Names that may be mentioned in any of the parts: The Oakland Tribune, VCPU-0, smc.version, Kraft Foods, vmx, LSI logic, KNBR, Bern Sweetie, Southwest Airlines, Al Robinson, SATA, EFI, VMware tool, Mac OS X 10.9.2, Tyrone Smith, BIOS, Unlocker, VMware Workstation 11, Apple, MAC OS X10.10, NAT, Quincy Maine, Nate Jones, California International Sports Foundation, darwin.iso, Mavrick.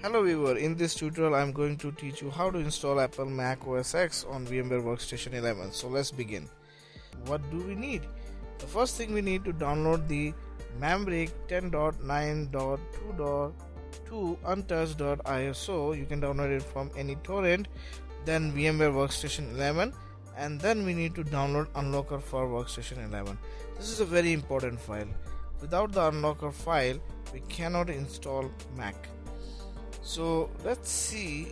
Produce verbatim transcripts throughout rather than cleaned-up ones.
Hello viewer, in this tutorial I am going to teach you how to install Apple Mac O S X on VMware Workstation eleven. So let's begin. What do we need? The first thing we need to download the Mavrick ten point nine point two untouched dot I S O. You can download it from any torrent, then VMware Workstation eleven, and then we need to download Unlocker for Workstation eleven. This is a very important file. Without the Unlocker file, we cannot install Mac. So let's see,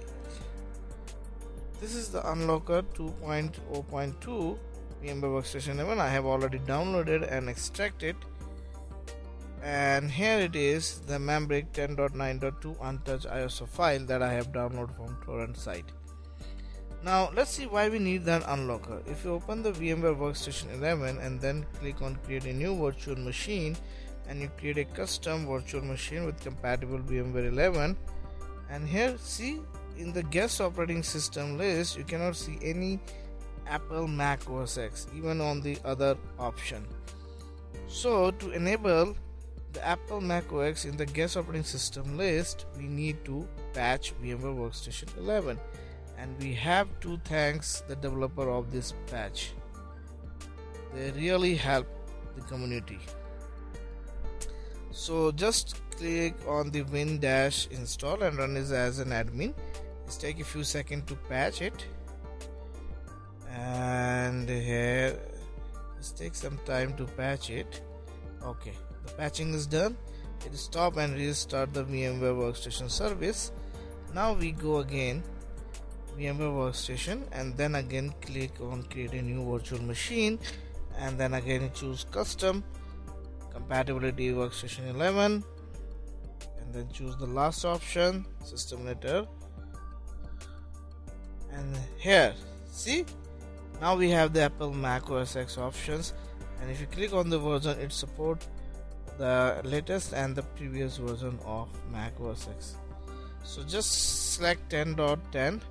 this is the Unlocker two point zero point two VMware Workstation eleven. I have already downloaded and extracted, and here it is, the Mavrick ten point nine point two untouched I S O file that I have downloaded from torrent site. Now let's see why we need that Unlocker. If you open the VMware Workstation eleven and then click on create a new virtual machine, and you create a custom virtual machine with compatible VMware eleven, and here see in the guest operating system list you cannot see any Apple Mac O S X even on the other option. So to enable the Apple Mac O S X in the guest operating system list, we need to patch VMware Workstation eleven, and we have to thank the developer of this patch. They really help the community. So just click on the win-install and run it as an admin. It's take a few seconds to patch it, and here it takes some time to patch it. Okay, the patching is done. It is stop and restart the VMware Workstation service. Now we go again VMware Workstation, and then again click on create a new virtual machine, and then again choose custom compatibility Workstation eleven, and then choose the last option, system letter, and here see, now we have the Apple Mac O S X options. And if you click on the version, it supports the latest and the previous version of Mac O S X. So just select ten point ten,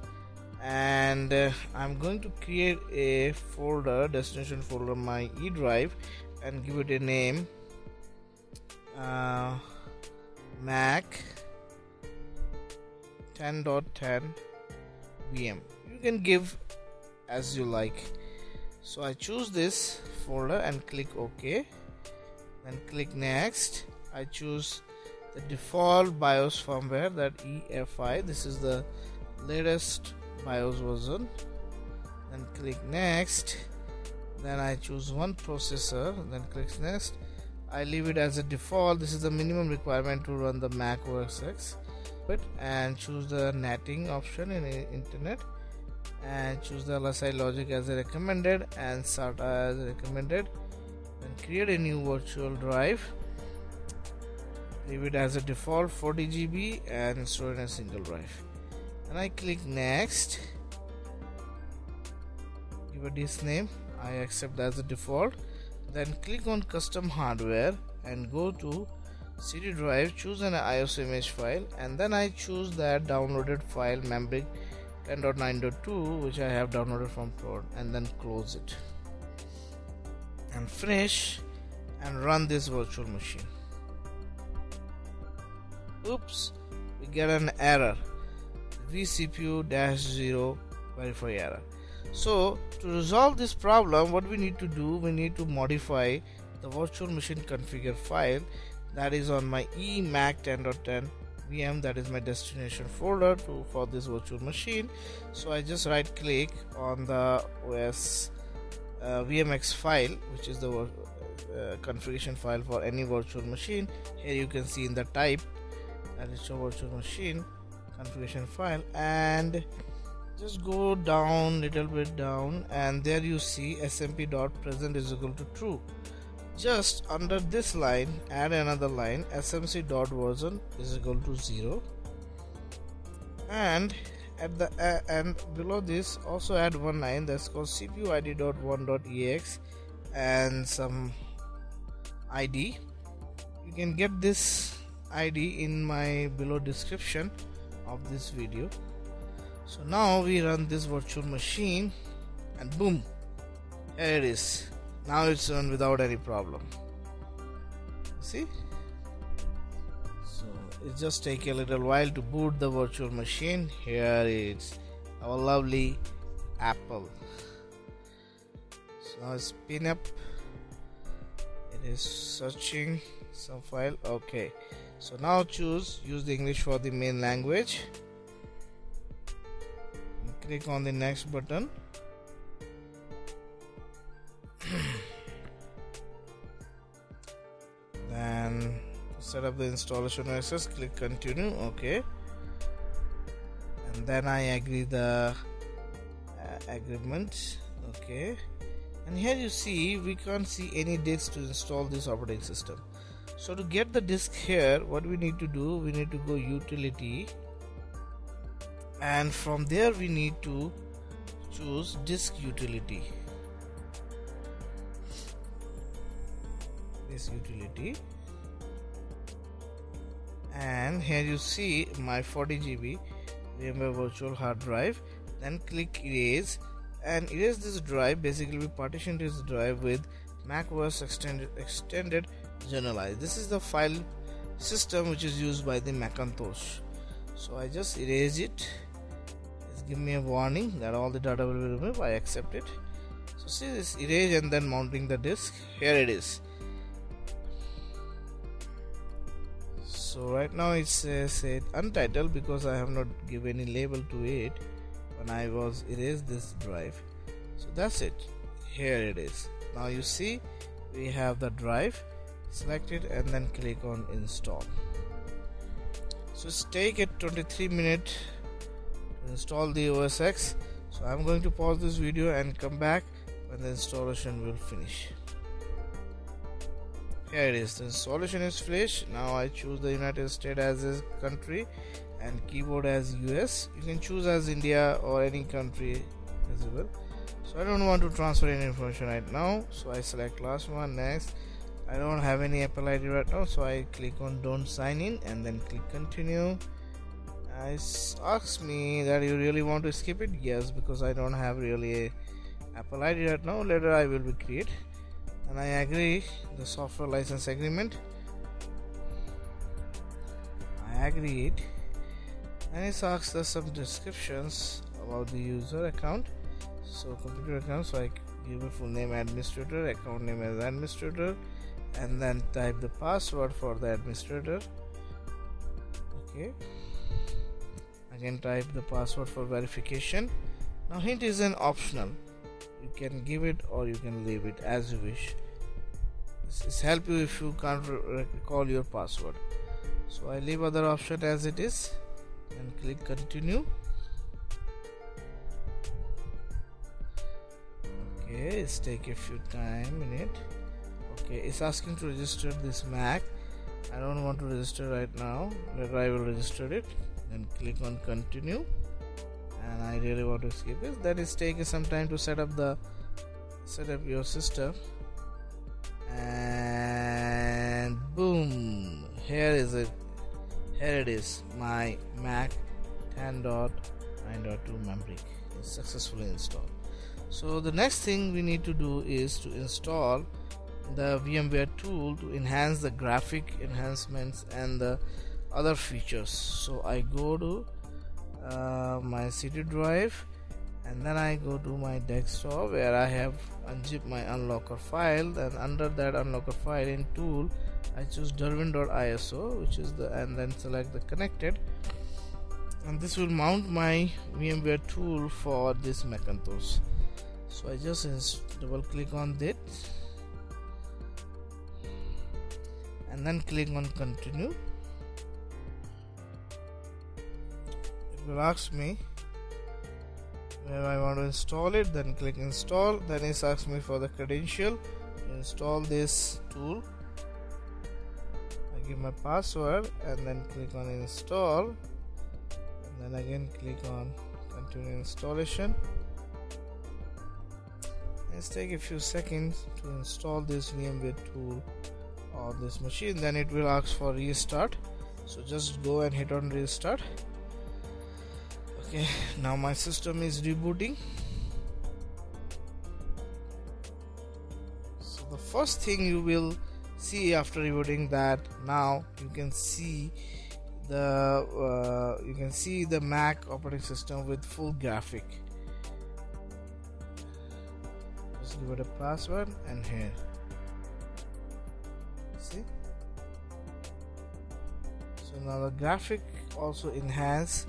and uh, I'm going to create a folder, destination folder, my E drive, and give it a name Uh, Mac ten point ten V M. You can give as you like. So I choose this folder and click OK, then click next. I choose the default BIOS firmware, that E F I. This is the latest BIOS version. Then click next. Then I choose one processor, then click next. I leave it as a default. This is the minimum requirement to run the Mac O S X, and choose the natting option in internet, and choose the L S I logic as recommended and SATA as recommended, and create a new virtual drive. Leave it as a default forty gigabytes and store in a single drive, and I click next. Give it this name, I accept as a default. Then click on custom hardware and go to C D drive, choose an I S O image file, and then I choose that downloaded file Mavrick ten point nine point two, which I have downloaded from torrent, and then close it and finish and run this virtual machine. Oops, we get an error, V C P U zero verify error. So to resolve this problem, what we need to do, we need to modify the virtual machine configure file that is on my eMac ten point ten V M, that is my destination folder to, for this virtual machine. So I just right click on the O S uh, vmx file, which is the uh, configuration file for any virtual machine. Here you can see in the type that is your virtual machine configuration file, and just go down little bit down, and there you see smc.present is equal to true. Just under this line add another line, smc.version is equal to zero, and at the uh, and below this also add one line that's called cpuid.one.ex and some I D. You can get this I D in my below description of this video. So now we run this virtual machine, and boom, here it is. Now it's run without any problem. See? So It just take a little while to boot the virtual machine. Here it's our lovely Apple. So now it's spin up. It is searching some file. Okay, so now choose use the English for the main language. Click on the next button. Then set up the installation access, click continue. Okay, and then I agree the uh, agreement. Okay, and here you see we can't see any disk to install this operating system. So to get the disk here, what we need to do, we need to go utility, and from there we need to choose disk utility. This utility, and here you see my forty gigabyte VMware virtual hard drive. Then click erase, and erase this drive. Basically we partitioned this drive with Mac O S extended extended generalize. This is the file system which is used by the Macintosh. So I just erase it. It's give me a warning that all the data will be removed. I accept it. So see this erase, and then mounting the disk. Here it is. So right now it says it untitled because I have not given any label to it when I was erased this drive. So that's it. Here it is. Now you see we have the drive selected, and then click on install. So it's take it twenty-three minutes to install the O S X. So I'm going to pause this video and come back when the installation will finish. Here it is, the installation is finished. Now I choose the United States as a country and keyboard as U S. You can choose as India or any country as well. So I don't want to transfer any information right now. So I select last one, next. I don't have any Apple I D right now, so I click on don't sign in and then click continue. It asks me that you really want to skip it? Yes, because I don't have really a Apple I D right now. Later I will be create. And I agree the software license agreement. I agree it, and it asks us some descriptions about the user account. So computer account, so I give a full name administrator, account name as administrator, and then type the password for the administrator. Okay, again type the password for verification. Now hint is an optional. You can give it or you can leave it as you wish. This is help you if you can't recall your password. So I leave other option as it is and click continue. Okay, it's take a few time minute. Okay, it's asking to register this Mac. I don't want to register right now. Later I will register it. Then click on continue. And I really want to skip this. That is taking some time to set up the set up your system, and boom, here is it. Here it is, my Mac ten point nine point two Mavrick is successfully installed. So the next thing we need to do is to install the VMware tool to enhance the graphic enhancements and the other features. So I go to Uh, my C D drive, and then I go to my desktop where I have unzipped my Unlocker file, and under that Unlocker file in tool I choose darwin dot I S O, which is the, and then select the connected, and this will mount my VMware tool for this Macintosh. So I just double click on that and then click on continue. Will ask me where I want to install it, then click install. Then it asks me for the credential. Install this tool. I give my password and then click on install, and then again click on continue installation. Let's take a few seconds to install this VMware tool on this machine. Then it will ask for restart. So just go and hit on restart. Okay, now my system is rebooting. So the first thing you will see after rebooting, that now you can see the uh, you can see the Mac operating system with full graphic. Just give it a password and here. See? So now the graphic also enhanced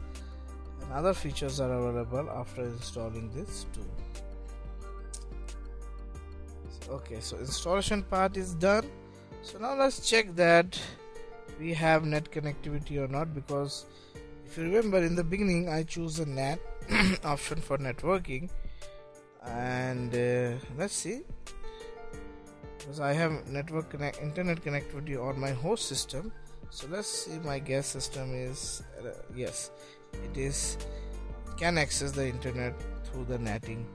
and other features are available after installing this tool. So, okay, so installation part is done. So now let's check that we have N A T connectivity or not, because if you remember in the beginning I choose the N A T option for networking, and uh, let's see, because I have network connect internet connectivity on my host system. So let's see, my guest system is uh, yes, it is can access the internet through the N A T ing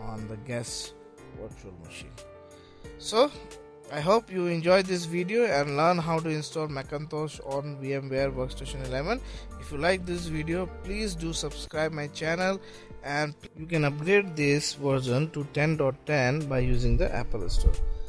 on the guest virtual machine. So I hope you enjoyed this video and learn how to install Macintosh on VMware Workstation eleven. If you like this video, please do subscribe my channel, and you can upgrade this version to ten point ten by using the Apple Store.